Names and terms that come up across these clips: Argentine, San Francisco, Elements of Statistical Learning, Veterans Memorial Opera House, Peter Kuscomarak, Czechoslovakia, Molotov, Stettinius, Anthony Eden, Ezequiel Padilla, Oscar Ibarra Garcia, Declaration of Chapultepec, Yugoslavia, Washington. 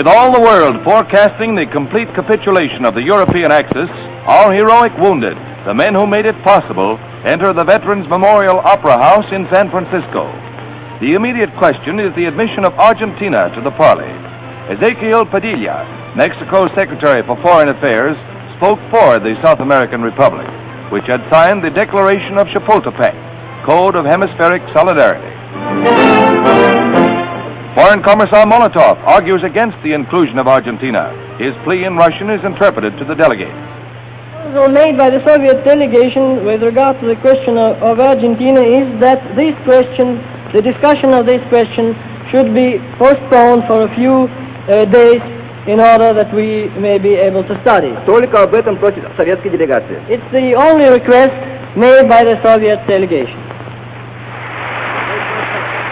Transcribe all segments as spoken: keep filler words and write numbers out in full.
With all the world forecasting the complete capitulation of the European Axis, our heroic wounded, the men who made it possible, enter the Veterans Memorial Opera House in San Francisco. The immediate question is the admission of Argentina to the parley. Ezequiel Padilla, Mexico's Secretary for Foreign Affairs, spoke for the South American Republic, which had signed the Declaration of Chapultepec, Code of Hemispheric Solidarity. Foreign Commissar Molotov argues against the inclusion of Argentina. His plea in Russian is interpreted to the delegates. The made by the Soviet delegation with regard to the question of, of Argentina is that this question, the discussion of this question, should be postponed for a few uh, days in order that we may be able to study. It's the only request made by the Soviet delegation.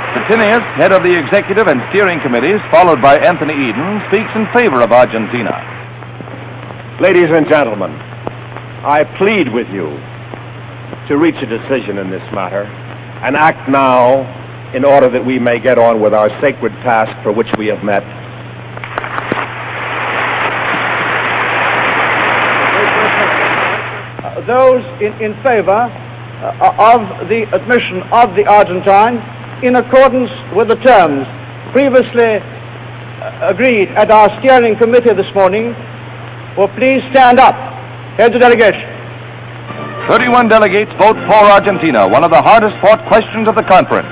Stettinius, head of the executive and steering committees, followed by Anthony Eden, speaks in favor of Argentina. Ladies and gentlemen, I plead with you to reach a decision in this matter and act now in order that we may get on with our sacred task for which we have met. Uh, those in, in favor uh, of the admission of the Argentine in accordance with the terms previously uh, agreed at our steering committee this morning will please stand up. Head the delegation. thirty-one delegates vote for Argentina, one of the hardest fought questions of the conference.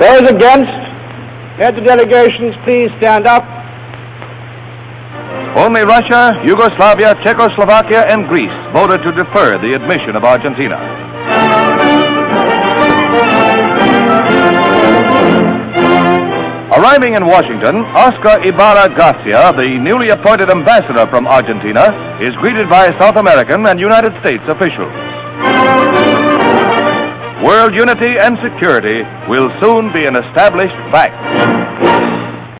Those against, head the delegations please stand up. Only Russia, Yugoslavia, Czechoslovakia, and Greece voted to defer the admission of Argentina. Arriving in Washington, Oscar Ibarra Garcia, the newly appointed ambassador from Argentina, is greeted by South American and United States officials. World unity and security will soon be an established fact.